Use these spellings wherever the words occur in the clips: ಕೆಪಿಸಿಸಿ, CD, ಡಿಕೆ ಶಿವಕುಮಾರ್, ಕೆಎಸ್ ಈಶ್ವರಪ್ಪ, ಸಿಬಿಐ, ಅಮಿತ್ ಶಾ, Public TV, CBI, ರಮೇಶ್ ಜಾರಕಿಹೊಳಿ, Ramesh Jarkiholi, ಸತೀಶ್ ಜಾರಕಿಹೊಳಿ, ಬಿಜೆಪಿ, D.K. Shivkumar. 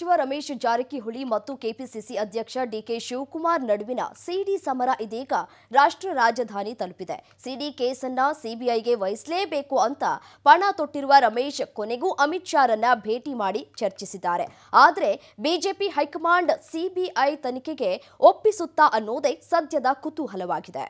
ಸಚಿವ ರಮೇಶ್ ಜಾರಕಿಹೊಳಿ ಮತ್ತು ಕೆಪಿಸಿಸಿ ಅಧ್ಯಕ್ಷ ಡಿಕೆ ಶಿವಕುಮಾರ್ ನಡುವಿನ ಸಿಡಿ ಸಮರ ಇದೀಗ ರಾಷ್ಟ್ರ ರಾಜಧಾನಿ ತಲುಪಿದೆ. ಸಿಡಿ ಕೇಸನ್ನ ಸಿಬಿಐಗೆ ವಹಿಸಲೇಬೇಕು ಅಂತ ಪಣ ತೊಟ್ಟಿರುವ ರಮೇಶ್ ಕೊನೆಗೂ ಅಮಿತ್ ಶಾರನ್ನ ಭೇಟಿ ಮಾಡಿ ಚರ್ಚಿಸಿದ್ದಾರೆ. ಆದರೆ ಬಿಜೆಪಿ ಹೈಕಮಾಂಡ್ ಸಿಬಿಐ ತನಿಖೆಗೆ ಒಪ್ಪಿಸುತ್ತಾ ಅನ್ನೋದೇ ಸದ್ಯದ ಕುತೂಹಲವಾಗಿದೆ.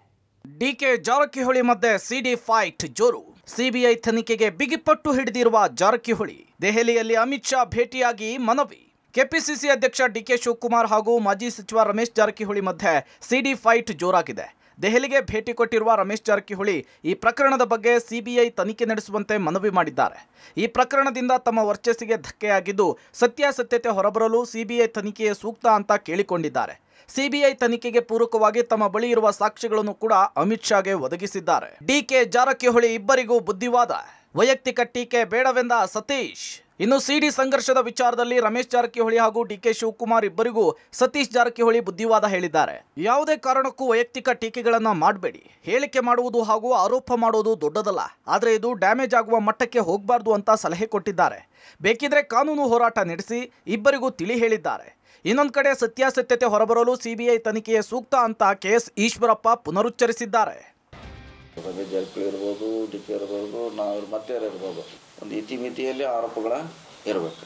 ಡಿಕೆ ಜಾರಕಿಹೊಳಿ ಮಧ್ಯೆ ಸಿಡಿ ಫೈಟ್ ಜೋರು. ಸಿಬಿಐ ತನಿಖೆಗೆ ಬಿಗಿಪಟ್ಟು ಹಿಡಿದಿರುವ ಜಾರಕಿಹೊಳಿ ದೆಹಲಿಯಲ್ಲಿ ಅಮಿತ್ ಶಾ ಭೇಟಿಯಾಗಿ ಮನವಿ. ಕೆಪಿಸಿಸಿ ಅಧ್ಯಕ್ಷ ಡಿಕೆ ಶಿವಕುಮಾರ್ ಹಾಗೂ ಮಾಜಿ ಸಚಿವ ರಮೇಶ್ ಜಾರಕಿಹೊಳಿ ಮಧ್ಯೆ ಸಿಡಿ ಫೈಟ್ ಜೋರಾಗಿದೆ. ದೆಹಲಿಗೆ ಭೇಟಿ ಕೊಟ್ಟಿರುವ ರಮೇಶ್ ಜಾರಕಿಹೊಳಿ ಈ ಪ್ರಕರಣದ ಬಗ್ಗೆ ಸಿಬಿಐ ತನಿಖೆ ನಡೆಸುವಂತೆ ಮನವಿ ಮಾಡಿದ್ದಾರೆ. ಈ ಪ್ರಕರಣದಿಂದ ತಮ್ಮ ವರ್ಚಸ್ಸಿಗೆ ಧಕ್ಕೆಯಾಗಿದ್ದು ಸತ್ಯಾಸತ್ಯತೆ ಹೊರಬರಲು ಸಿಬಿಐ ತನಿಖೆಯೇ ಸೂಕ್ತ ಅಂತ ಕೇಳಿಕೊಂಡಿದ್ದಾರೆ. ಸಿಬಿಐ ತನಿಖೆಗೆ ಪೂರಕವಾಗಿ ತಮ್ಮ ಬಳಿ ಇರುವ ಸಾಕ್ಷಿಗಳನ್ನು ಕೂಡ ಅಮಿತ್ ಶಾಗೆ ಒದಗಿಸಿದ್ದಾರೆ. ಡಿಕೆ ಜಾರಕಿಹೊಳಿ ಇಬ್ಬರಿಗೂ ಬುದ್ಧಿವಾದ, ವೈಯಕ್ತಿಕ ಟೀಕೆ ಬೇಡವೆಂದ ಸತೀಶ್. ಇನ್ನು ಸಿಡಿ ಸಂಘರ್ಷದ ವಿಚಾರದಲ್ಲಿ ರಮೇಶ್ ಜಾರಕಿಹೊಳಿ ಹಾಗೂ ಡಿಕೆ ಶಿವಕುಮಾರ್ ಇಬ್ಬರಿಗೂ ಸತೀಶ್ ಜಾರಕಿಹೊಳಿ ಬುದ್ಧಿವಾದ ಹೇಳಿದ್ದಾರೆ. ಯಾವುದೇ ಕಾರಣಕ್ಕೂ ವೈಯಕ್ತಿಕ ಟೀಕೆಗಳನ್ನು ಮಾಡಬೇಡಿ, ಹೇಳಿಕೆ ಮಾಡುವುದು ಹಾಗೂ ಆರೋಪ ಮಾಡುವುದು ದೊಡ್ಡದಲ್ಲ, ಆದರೆ ಇದು ಡ್ಯಾಮೇಜ್ ಆಗುವ ಮಟ್ಟಕ್ಕೆ ಹೋಗಬಾರ್ದು ಅಂತ ಸಲಹೆ ಕೊಟ್ಟಿದ್ದಾರೆ. ಬೇಕಿದ್ರೆ ಕಾನೂನು ಹೋರಾಟ ನಡೆಸಿ ಇಬ್ಬರಿಗೂ ತಿಳಿ ಹೇಳಿದ್ದಾರೆ. ಇನ್ನೊಂದು ಕಡೆ ಸತ್ಯಾಸತ್ಯತೆ ಹೊರಬರಲು ಸಿಬಿಐ ತನಿಖೆಯೇ ಸೂಕ್ತ ಅಂತ ಕೆಎಸ್ ಈಶ್ವರಪ್ಪ ಪುನರುಚ್ಚರಿಸಿದ್ದಾರೆ. ರಮೇಶ್ ಜಾರಕಿಹೊಳಿ ಇರ್ಬೋದು, ಡಿ ಕೆ ಇರ್ಬೋದು, ನಾವು ಮತ್ತೆ ಇರ್ಬೋದು, ಒಂದು ಇತಿಮಿತಿಯಲ್ಲಿ ಆರೋಪಗಳ ಇರಬೇಕು.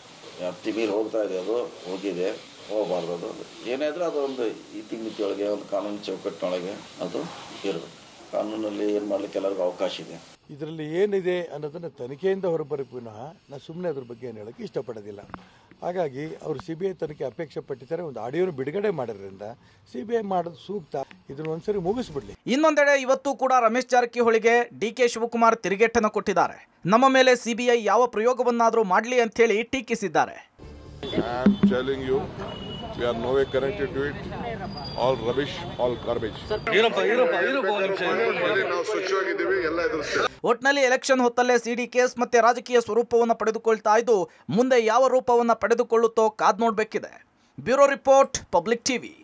ಅತಿಮೀರಿ ಹೋಗ್ತಾ ಇದೆ, ಅದು ಹೋಗಿದೆ, ಹೋಗಬಾರ್ದು. ಅದು ಏನೇ ಇದ್ರೂ ಅದು ಒಂದು ಇತಿಮಿತಿಯೊಳಗೆ, ಒಂದು ಕಾನೂನು ಚೌಕಟ್ಟಿನೊಳಗೆ ಅದು ಇರಬೇಕು. ಕಾನೂನಲ್ಲಿ ಏನು ಮಾಡಲಿಕ್ಕೆ ಎಲ್ಲರಿಗೂ ಅವಕಾಶ ಇದೆ. ಇದರಲ್ಲಿ ಏನಿದೆ ಅನ್ನೋದನ್ನು ತನಿಖೆಯಿಂದ ಹೊರಬರೋ ಪುನಃ ನಾನು ಸುಮ್ಮನೆ ಅದ್ರ ಬಗ್ಗೆ ಏನು ಹೇಳೋಕ್ಕೆ ಇಷ್ಟಪಡೋದಿಲ್ಲ. ಹಾಗಾಗಿ ಅವರು ಸಿ ಬಿ ಐ ತನಿಖೆ ಅಪೇಕ್ಷೆ ಪಟ್ಟಿದ್ದಾರೆ. ಒಂದು ಆಡಿಯೋನು ಬಿಡುಗಡೆ ಮಾಡೋದ್ರಿಂದ ಸಿಬಿಐ ಮಾಡೋದು ಸೂಕ್ತ, ಇದನ್ನು ಒಂದ್ಸರಿ ಮುಗಿಸ್ಬಿಡ್ಲಿ. ಇನ್ನೊಂದೆಡೆ ಇವತ್ತು ಕೂಡ ರಮೇಶ್ ಜಾರಕಿಹೊಳಿಗೆ ಡಿ ಕೆ ಶಿವಕುಮಾರ್ ತಿರುಗೇಟನ್ನು ಕೊಟ್ಟಿದ್ದಾರೆ. ನಮ್ಮ ಮೇಲೆ ಸಿಬಿಐ ಯಾವ ಪ್ರಯೋಗವನ್ನಾದರೂ ಮಾಡಲಿ ಅಂತೇಳಿ ಟೀಕಿಸಿದ್ದಾರೆ. We are nowhere connected to it. All rubbish, all garbage. ಒಟ್ನಲ್ಲಿ ಎಲೆಕ್ಷನ್ ಹೊತ್ತಲ್ಲೇ ಸಿಡಿ ಕೇಸ್ ಮತ್ತೆ ರಾಜಕೀಯ ಸ್ವರೂಪವನ್ನು ಪಡೆದುಕೊಳ್ತಾ ಇದ್ದು ಮುಂದೆ ಯಾವ ರೂಪವನ್ನು ಪಡೆದುಕೊಳ್ಳುತ್ತೋ ಕಾದ್ ನೋಡಬೇಕಿದೆ. Bureau report, public TV.